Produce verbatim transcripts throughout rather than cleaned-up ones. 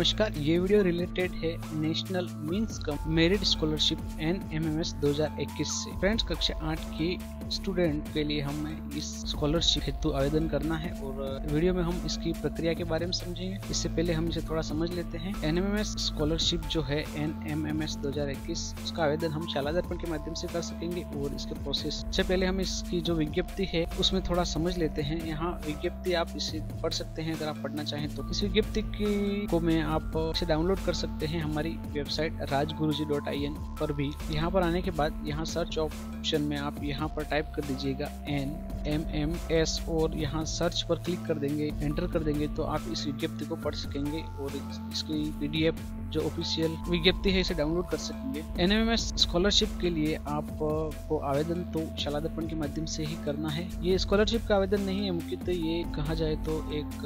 नमस्कार, ये video related है national means cum merit scholarship N M M S दो हज़ार इक्कीस से। फ्रेंड्स, कक्षा आठ के स्टूडेंट के लिए हमें इस स्कॉलरशिप हेतु आवेदन करना है और वीडियो में हम इसकी प्रक्रिया के बारे में समझेंगे। इससे पहले हम इसे थोड़ा समझ लेते हैं। N M M S scholarship जो है एन एम एम एस दो हज़ार इक्कीस, उसका आवेदन हम शाला दर्पण के माध्यम से कर सकेंगे और इसके प्रोसेस से पहले हम इसकी जो विज्ञप्ति है उसमें थोड़ा समझ लेते हैं। यहाँ विज्ञप्ति आप इसे पढ़ सकते हैं अगर आप पढ़ना चाहें तो। इस विज्ञप्ति की को में आप इसे डाउनलोड कर सकते हैं हमारी website Rajguruji dot I N पर भी। यहाँ पर आने के बाद यहाँ सर्च ऑप्शन में आप यहाँ पर टाइप कर दीजिएगा एन एम एम एस और यहाँ सर्च पर क्लिक कर देंगे, एंटर कर देंगे तो आप इस विज्ञप्ति को पढ़ सकेंगे और इसकी पी डी एफ जो ऑफिशियल विज्ञप्ति है इसे डाउनलोड कर सकेंगे। N M M S scholarship के लिए आपको आवेदन तो शाला दर्पण के माध्यम से ही करना है। ये स्कॉलरशिप का आवेदन नहीं है, मुख्यतः ये कहा जाए तो एक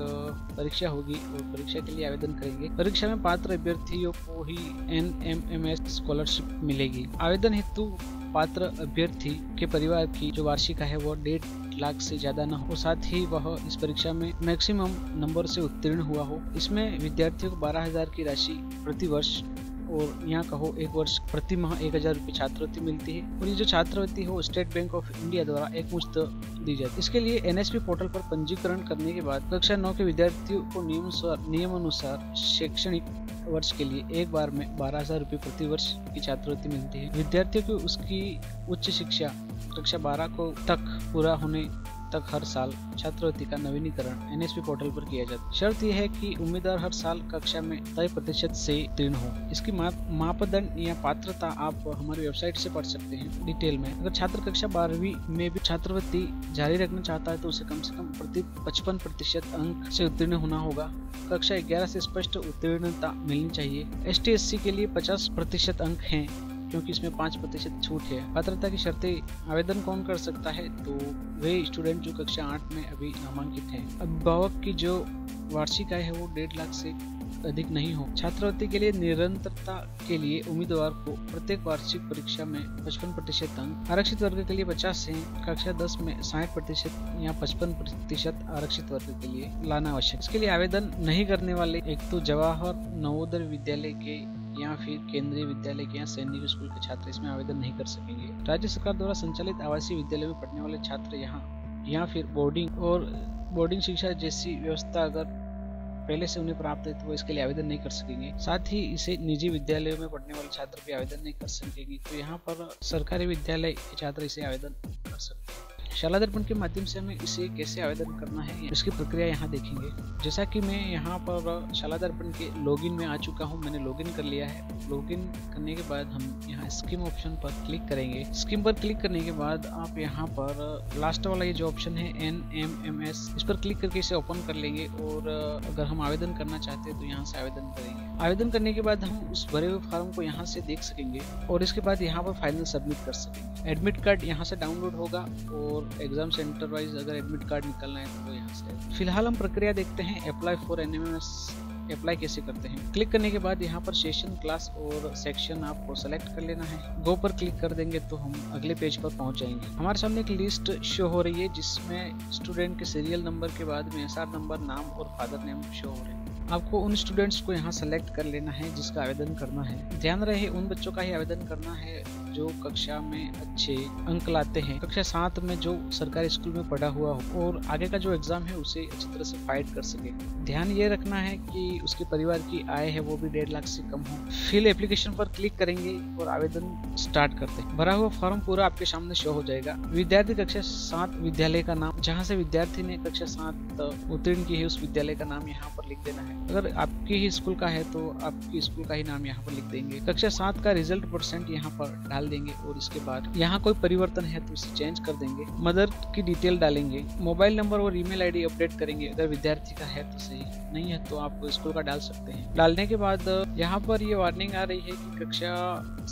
परीक्षा होगी और परीक्षा के लिए आवेदन करेंगे। परीक्षा में पात्र अभ्यर्थियों को ही N M M S scholarship मिलेगी। आवेदन हेतु पात्र अभ्यर्थी के परिवार की जो वार्षिक है वो डेढ़ लाख से ज्यादा न हो, साथ ही वह इस परीक्षा में मैक्सिमम नंबर से उत्तीर्ण हुआ हो। इसमें विद्यार्थियों को बारह हजार की राशि प्रति वर्ष और यहाँ कहो एक वर्ष प्रति माह एक हजार रूपए छात्रवृत्ति मिलती है और ये जो छात्रवृत्ति हो स्टेट बैंक ऑफ इंडिया द्वारा एकमुश्त दी जाती है। इसके लिए एन एस पी पोर्टल पर पंजीकरण करने के बाद कक्षा नौ के विद्यार्थियों को नियमानुसार नियमानुसार शैक्षणिक वर्ष के लिए एक बार में बारह हजार रूपए प्रति वर्ष की छात्रवृत्ति मिलती है। विद्यार्थियों को उसकी उच्च शिक्षा कक्षा बारह को तक पूरा होने तक हर साल छात्रवृत्ति का नवीनीकरण एन एस पी पोर्टल पर किया जाता है। शर्त यह है कि उम्मीदवार हर साल कक्षा में तय प्रतिशत से उत्तीर्ण हो। इसकी मापदंड या पात्रता आप हमारी वेबसाइट से पढ़ सकते हैं डिटेल में। अगर छात्र कक्षा बारहवीं में भी छात्रवृत्ति जारी रखना चाहता है तो उसे कम से कम प्रति पचपन प्रतिशत अंक से उत्तीर्ण होना होगा। कक्षा ग्यारह से स्पष्ट उत्तीर्णता मिलनी चाहिए। एस टी एस सी के लिए पचास प्रतिशत अंक है क्योंकि इसमें पाँच प्रतिशत छूट है। पात्रता की शर्तें आवेदन कौन कर सकता है तो वे स्टूडेंट जो कक्षा आठ में अभी नामांकित हैं। अभिभावक की जो वार्षिक आय है वो डेढ़ लाख से अधिक नहीं हो। छात्रवृत्ति के लिए निरंतरता के लिए उम्मीदवार को प्रत्येक वार्षिक परीक्षा में पचपन प्रतिशत अंक, आरक्षित वर्ग के लिए पचास है, कक्षा दस में साठ प्रतिशत या पचपन प्रतिशत आरक्षित वर्ग के लिए लाना आवश्यक। इसके लिए आवेदन नहीं करने वाले एक तो जवाहर नवोदय विद्यालय के या फिर केंद्रीय विद्यालय के या सैनिक स्कूल के छात्र इसमें आवेदन नहीं कर सकेंगे। राज्य सरकार द्वारा संचालित आवासीय विद्यालय में पढ़ने वाले छात्र यहाँ या फिर बोर्डिंग और बोर्डिंग शिक्षा जैसी व्यवस्था अगर पहले से उन्हें प्राप्त है तो वो इसके लिए आवेदन नहीं कर सकेंगे। साथ ही इसे निजी विद्यालयों में पढ़ने वाले छात्र भी आवेदन नहीं कर सकेंगे। तो यहाँ पर सरकारी विद्यालय के छात्र इसे आवेदन कर सकते हैं। शाला दर्पण के माध्यम से हमें इसे कैसे आवेदन करना है इसकी प्रक्रिया यहाँ देखेंगे। जैसा कि मैं यहाँ पर शाला दर्पण के लॉगिन में आ चुका हूँ, मैंने लॉगिन कर लिया है। लॉगिन करने के बाद हम यहाँ स्कीम ऑप्शन पर क्लिक करेंगे। स्कीम पर क्लिक करने के बाद आप यहाँ पर लास्ट वाला ये जो ऑप्शन है एन एम एम एस, इस पर क्लिक करके इसे ओपन कर लेंगे और अगर हम आवेदन करना चाहते हैं तो यहाँ से आवेदन करेंगे। आवेदन करने के बाद हम उस भरे हुए फॉर्म को यहाँ से देख सकेंगे और इसके बाद यहाँ पर फाइनल सबमिट कर सकेंगे। एडमिट कार्ड यहाँ से डाउनलोड होगा और एग्जाम सेंटर वाइज अगर एडमिट कार्ड निकलना है तो वो यहाँ से। फिलहाल हम प्रक्रिया देखते हैं apply for N M M S apply कैसे करते हैं। क्लिक करने के बाद यहाँ पर सेशन, क्लास और सेक्शन आपको सेलेक्ट कर लेना है। गो पर क्लिक कर देंगे तो हम अगले पेज पर पहुँच जाएंगे। हमारे सामने एक लिस्ट शो हो रही है जिसमें स्टूडेंट के सीरियल नंबर के बाद में एस आर नंबर, नाम और फादर नेम शो हो रहे हैं। आपको उन स्टूडेंट्स को यहाँ सेलेक्ट कर लेना है जिसका आवेदन करना है। ध्यान रहे उन बच्चों का ही आवेदन करना है जो कक्षा में अच्छे अंक लाते हैं, कक्षा सात में जो सरकारी स्कूल में पढ़ा हुआ हो और आगे का जो एग्जाम है उसे अच्छी तरह से फाइट कर सके। ध्यान ये रखना है कि उसके परिवार की आय है वो भी डेढ़ लाख से कम हो। फिल एप्लीकेशन पर क्लिक करेंगे और आवेदन स्टार्ट करते हैं। भरा हुआ फॉर्म पूरा आपके सामने शो हो जाएगा। विद्यार्थी कक्षा सात विद्यालय का नाम, जहाँ से विद्यार्थी ने कक्षा सात उत्तीर्ण की है उस विद्यालय का नाम यहाँ पर लिख देना है। अगर आपके ही स्कूल का है तो आपके स्कूल का ही नाम यहाँ पर लिख देंगे। कक्षा सात का रिजल्ट परसेंट यहाँ पर डाल देंगे और इसके बाद यहाँ कोई परिवर्तन है तो इसे चेंज कर देंगे। मदर की डिटेल डालेंगे, मोबाइल नंबर और ईमेल आईडी अपडेट करेंगे। अगर विद्यार्थी का है तो सही, नहीं है तो आप स्कूल का डाल सकते हैं। डालने के बाद यहाँ पर ये वार्निंग आ रही है कि कक्षा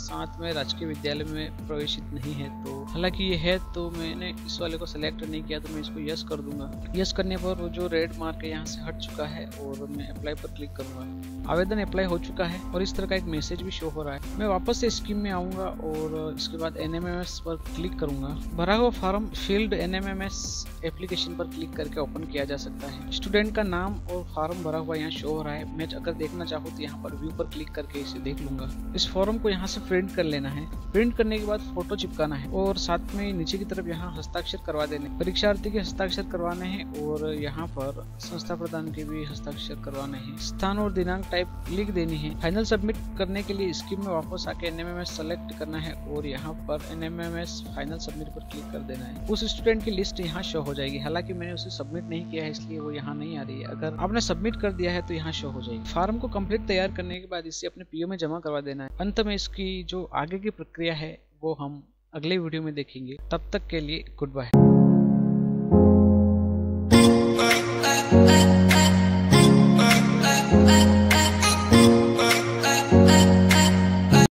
सात में राजकीय विद्यालय में प्रवेशित नहीं है। तो हालांकि ये है तो मैंने इस वाले को सिलेक्ट नहीं किया तो मैं इसको यस कर दूंगा। यस करने पर वो जो रेड मार्क है यहाँ से हट चुका है और मैं अप्लाई पर क्लिक करूंगा। आवेदन अप्लाई हो चुका है और इस तरह का एक मैसेज भी शो हो रहा है। मैं वापस से स्कीम में आऊँगा और इसके बाद एन एम एम एस पर क्लिक करूँगा। भरा हुआ form field N M M S application पर क्लिक करके ओपन किया जा सकता है। स्टूडेंट का नाम और फॉर्म भरा हुआ यहाँ शो हो रहा है। मैं अगर देखना चाहूँ तो यहाँ पर व्यू पर क्लिक करके इसे देख लूंगा। इस फॉर्म को यहाँ से प्रिंट कर लेना है। प्रिंट करने के बाद फोटो चिपकाना है और साथ में नीचे की तरफ यहाँ हस्ताक्षर करवा देने, परीक्षार्थी के हस्ताक्षर करवाने हैं और यहाँ पर संस्था प्रधान के भी हस्ताक्षर करवाने हैं। स्थान और दिनांक टाइप लिख देनी है। फाइनल सबमिट करने के लिए स्कीम में वापस आके N M M S select करना है और यहाँ पर N M M S final submit पर क्लिक कर देना है। उस स्टूडेंट की लिस्ट यहाँ शो हो जाएगी। हालांकि मैंने उसे सबमिट नहीं किया है इसलिए वो यहाँ नहीं आ रही है। अगर आपने सबमिट कर दिया है तो यहाँ शो हो जाएगी। फार्म को कंप्लीट तैयार करने के बाद इसे अपने पीओ में जमा करवा देना है। अंत में इसकी जो आगे की प्रक्रिया है वो हम अगले वीडियो में देखेंगे। तब तक के लिए गुड बाय।